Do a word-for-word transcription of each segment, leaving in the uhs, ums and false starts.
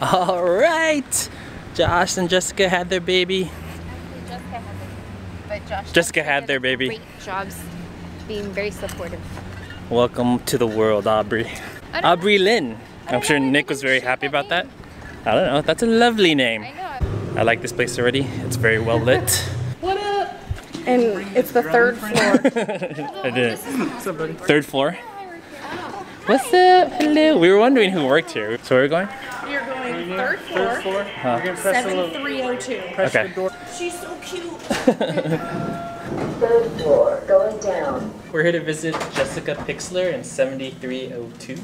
All right. Josh and Jessica had their baby. Actually, Jessica had their baby. But Josh Jessica had, had their baby. Great jobs being very supportive. Welcome to the world, Aubrey. Aubrey Lynn. I'm sure Nick was very happy about that. I don't know. That's a lovely name. I know. I like this place already. It's very well lit. What up? And it's the third floor. I did. Third floor. What's up? Hello. We were wondering who worked here. So where are we going? We're going third floor. Third floor. Huh. seven three oh two. Okay. The door. She's so cute. Third floor. Going down. We're here to visit Jessica Pixler in seven three oh two.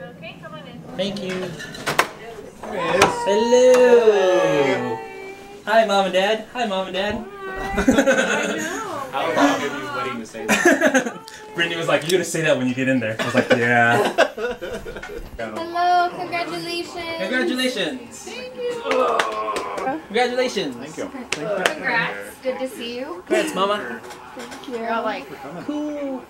Okay, come on in. Thank you. Hello. Hi, Mom and Dad. Hi, Mom and Dad. I know. How long have you waiting to say that? Brittany was like, "You're gonna say that when you get in there." I was like, "Yeah." Hello, congratulations. Congratulations. Thank you. Oh. Congratulations. Thank you. Congrats. Congrats. Good to see you. Congrats, Mama. Thank you. You're all like, cool.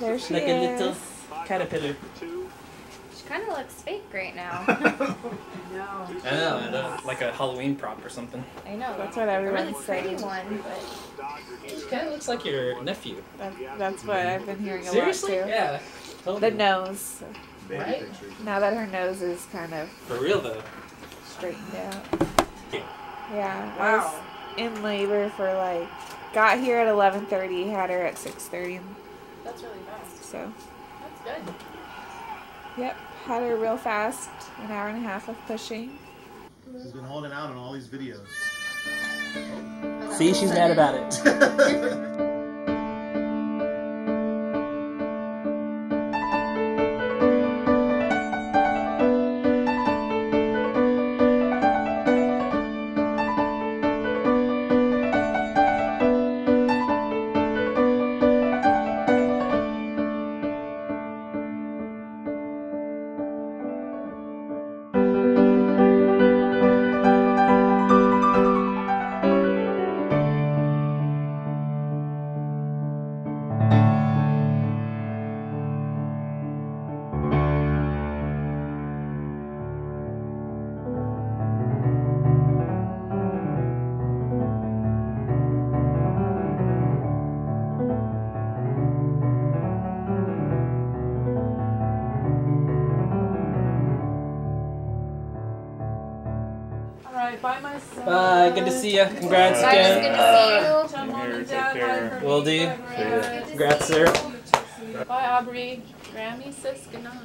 There she like is. Like a little caterpillar. She kind of looks fake right now. I know. I know. That's like a Halloween prop or something. I know. That's what everyone's really saying. One, but she kind of looks like your nephew. That, that's what I've been hearing a Seriously? lot too. Yeah. Totally. The nose. Right? Now that her nose is kind of for real though. Straightened out. Yeah. Wow. I was in labor for like got here at eleven thirty, had her at six thirty. That's really fast. So. That's good. Yep, had her real fast, an hour and a half of pushing. She's been holding out on all these videos. See, she's mad about it. Bye, my son. Bye. Good to see you. Congrats Bye. again. Bye. Good to see you. Tell Mom and Dad bye. Will do. Congrats, sir. Bye, Aubrey. Grammy says good night.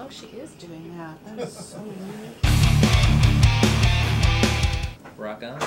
Oh, she is doing that. That is so weird. Rock on.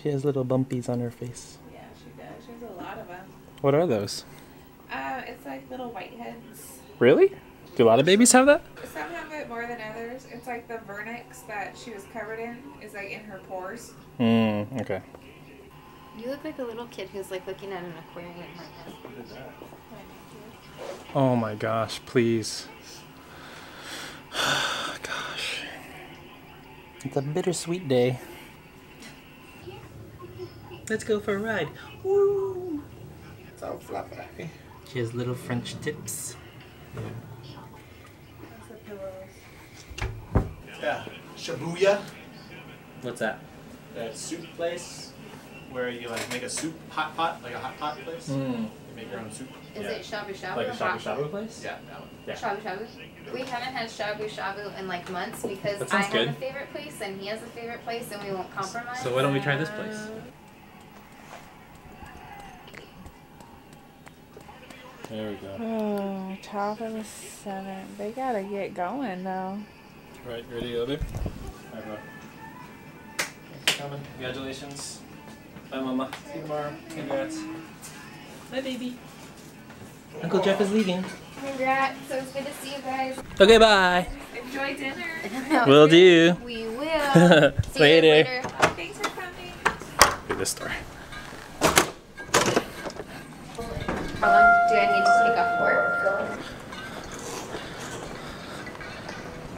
She has little bumpies on her face. Yeah, she does. She has a lot of them. What are those? Uh, it's like little whiteheads. Really? Do a lot of babies have that? Some have it more than others. It's like the vernix that she was covered in is like in her pores. Mm, okay. You look like a little kid who's like looking at an aquarium right now. What is that? Oh my gosh, please. Gosh. It's a bittersweet day. Let's go for a ride. Woo! So fluffy. She has little French tips. Yeah, Shabuya. What's that? That soup place where you like make a soup hot pot, like a hot pot place. Mm. You make your own soup. Is yeah. it shabu shabu? Like a shabu shabu place? Yeah, that one. Yeah. Shabu shabu. We haven't had shabu shabu in like months because I have good. a favorite place and he has a favorite place and we won't compromise. So why don't we try this place? There we go. Oh, top of the seven. They gotta get going though. Right, ready, Aubrey? Hi, bro. Thanks for coming. Congratulations. Bye, Mama. tomorrow. Congrats. Bye, baby. Uncle Jeff is leaving. Congrats. So it's good to see you guys. Okay, bye. Enjoy dinner. Will do. We will. See later. You later. Thanks for coming. Do this door. How long do I need to take off work?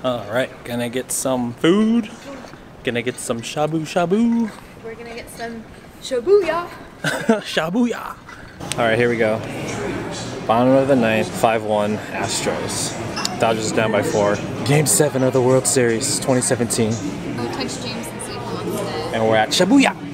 Alright, gonna get some food. Gonna get some shabu shabu. We're gonna get some shabuya. Shabuya. Alright, here we go. Bottom of the ninth, five one Astros. Dodgers down by four. Game seven of the World Series twenty seventeen. Go touch James and see if he wants to. And we're at Shabuya.